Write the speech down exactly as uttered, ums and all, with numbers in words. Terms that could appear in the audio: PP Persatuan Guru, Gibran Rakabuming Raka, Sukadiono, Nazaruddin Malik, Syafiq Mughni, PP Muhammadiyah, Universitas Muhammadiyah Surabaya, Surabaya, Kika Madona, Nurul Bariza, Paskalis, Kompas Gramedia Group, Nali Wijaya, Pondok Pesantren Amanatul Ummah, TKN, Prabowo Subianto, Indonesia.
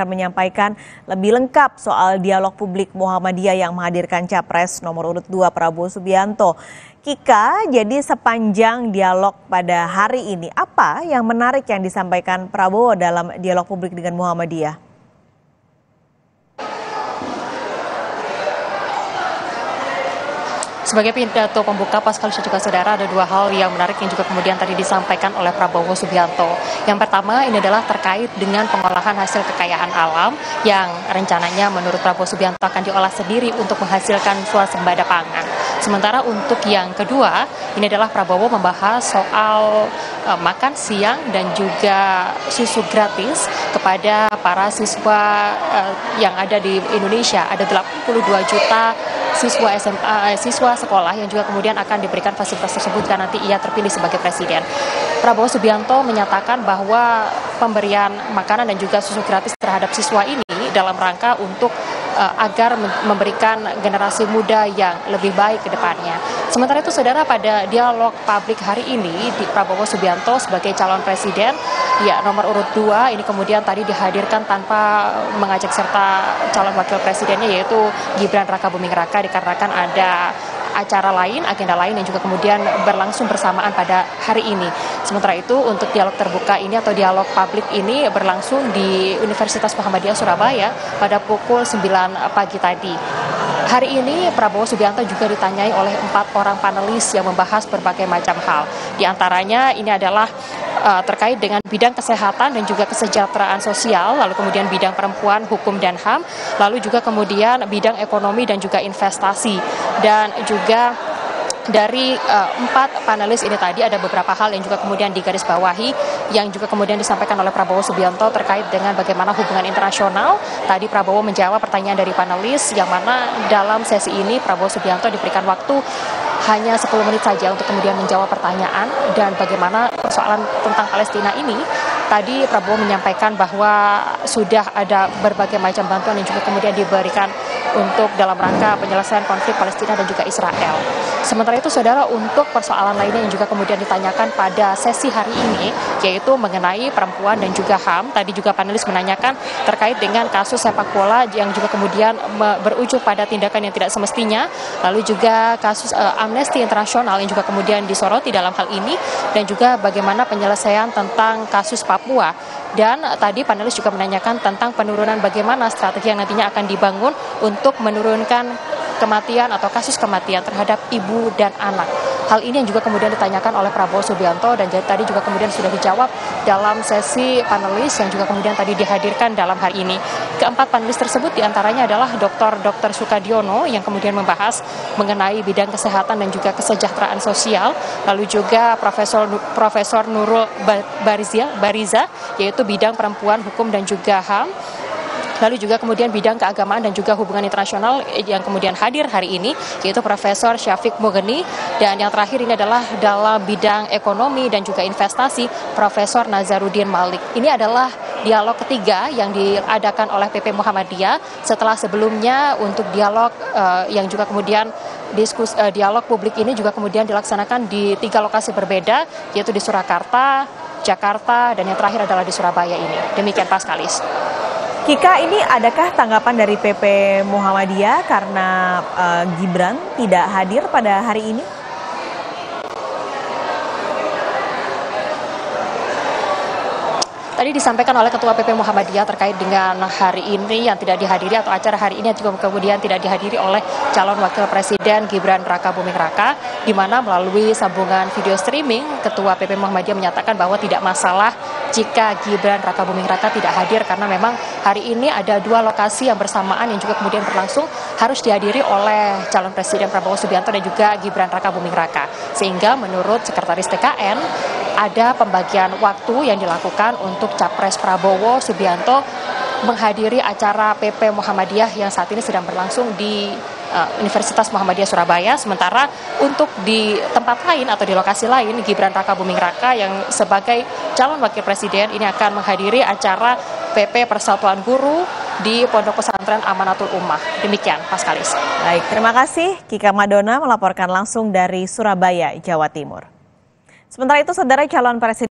akan menyampaikan lebih lengkap soal dialog publik Muhammadiyah yang menghadirkan Capres nomor urut dua Prabowo Subianto. Kika, jadi sepanjang dialog pada hari ini, apa yang menarik yang disampaikan Prabowo dalam dialog publik dengan Muhammadiyah? Sebagai pidato pembuka pasca juga saudara, ada dua hal yang menarik yang juga kemudian tadi disampaikan oleh Prabowo Subianto. Yang pertama ini adalah terkait dengan pengolahan hasil kekayaan alam yang rencananya menurut Prabowo Subianto akan diolah sendiri untuk menghasilkan swasembada pangan. Sementara untuk yang kedua ini adalah Prabowo membahas soal eh, makan siang dan juga susu gratis kepada para siswa eh, yang ada di Indonesia. Ada delapan puluh dua juta siswa S M A, siswa sekolah yang juga kemudian akan diberikan fasilitas tersebut karena nanti ia terpilih sebagai presiden. Prabowo Subianto menyatakan bahwa pemberian makanan dan juga susu gratis terhadap siswa ini dalam rangka untuk uh, agar memberikan generasi muda yang lebih baik ke depannya. Sementara itu saudara, pada dialog publik hari ini di Prabowo Subianto sebagai calon presiden ya nomor urut dua ini kemudian tadi dihadirkan tanpa mengajak serta calon wakil presidennya yaitu Gibran Rakabuming Raka dikarenakan ada acara lain, agenda lain yang juga kemudian berlangsung bersamaan pada hari ini. Sementara itu untuk dialog terbuka ini atau dialog publik ini berlangsung di Universitas Muhammadiyah Surabaya pada pukul sembilan pagi tadi. Hari ini Prabowo Subianto juga ditanyai oleh empat orang panelis yang membahas berbagai macam hal. Di antaranya ini adalah uh, terkait dengan bidang kesehatan dan juga kesejahteraan sosial, lalu kemudian bidang perempuan, hukum dan H A M, lalu juga kemudian bidang ekonomi dan juga investasi. Dan juga dari uh, empat panelis ini tadi ada beberapa hal yang juga kemudian digarisbawahi yang juga kemudian disampaikan oleh Prabowo Subianto terkait dengan bagaimana hubungan internasional. Tadi Prabowo menjawab pertanyaan dari panelis yang mana dalam sesi ini Prabowo Subianto diberikan waktu hanya sepuluh menit saja untuk kemudian menjawab pertanyaan. Dan bagaimana persoalan tentang Palestina ini, tadi Prabowo menyampaikan bahwa sudah ada berbagai macam bantuan yang juga kemudian diberikan untuk dalam rangka penyelesaian konflik Palestina dan juga Israel. Sementara itu saudara, untuk persoalan lainnya yang juga kemudian ditanyakan pada sesi hari ini yaitu mengenai perempuan dan juga H A M. Tadi juga panelis menanyakan terkait dengan kasus sepak bola yang juga kemudian berujung pada tindakan yang tidak semestinya, lalu juga kasus uh, amnesti internasional yang juga kemudian disoroti dalam hal ini, dan juga bagaimana penyelesaian tentang kasus Papua. Dan tadi panelis juga menanyakan tentang penurunan, bagaimana strategi yang nantinya akan dibangun untuk menurunkan kematian atau kasus kematian terhadap ibu dan anak. Hal ini yang juga kemudian ditanyakan oleh Prabowo Subianto dan tadi juga kemudian sudah dijawab dalam sesi panelis yang juga kemudian tadi dihadirkan dalam hari ini. Keempat panelis tersebut diantaranya adalah Doktor Doktor Sukadiono yang kemudian membahas mengenai bidang kesehatan dan juga kesejahteraan sosial, lalu juga Profesor Profesor Nurul Bariza, Bariza yaitu bidang perempuan, hukum dan juga H A M. Lalu juga kemudian bidang keagamaan dan juga hubungan internasional yang kemudian hadir hari ini yaitu Profesor Syafiq Mughni, dan yang terakhir ini adalah dalam bidang ekonomi dan juga investasi Profesor Nazaruddin Malik. Ini adalah dialog ketiga yang diadakan oleh P P Muhammadiyah setelah sebelumnya untuk dialog uh, yang juga kemudian diskus uh, dialog publik ini juga kemudian dilaksanakan di tiga lokasi berbeda yaitu di Surakarta, Jakarta, dan yang terakhir adalah di Surabaya ini. Demikian Paskalis. Kika, ini adakah tanggapan dari P P Muhammadiyah karena uh, Gibran tidak hadir pada hari ini? Tadi disampaikan oleh Ketua P P Muhammadiyah terkait dengan hari ini yang tidak dihadiri atau acara hari ini yang juga kemudian tidak dihadiri oleh calon wakil presiden Gibran Rakabuming Raka, di mana melalui sambungan video streaming Ketua P P Muhammadiyah menyatakan bahwa tidak masalah jika Gibran Rakabuming Raka tidak hadir karena memang hari ini ada dua lokasi yang bersamaan yang juga kemudian berlangsung harus dihadiri oleh calon presiden Prabowo Subianto dan juga Gibran Rakabuming Raka. Sehingga menurut Sekretaris T K N ada pembagian waktu yang dilakukan untuk Capres Prabowo Subianto menghadiri acara P P Muhammadiyah yang saat ini sedang berlangsung di uh, Universitas Muhammadiyah Surabaya. Sementara untuk di tempat lain atau di lokasi lain, Gibran Rakabuming Raka yang sebagai calon wakil presiden ini akan menghadiri acara P P Persatuan Guru di Pondok Pesantren Amanatul Ummah. Demikian Paskalis. Baik, terima kasih. Kika Madona melaporkan langsung dari Surabaya, Jawa Timur. Sementara itu, saudara calon presiden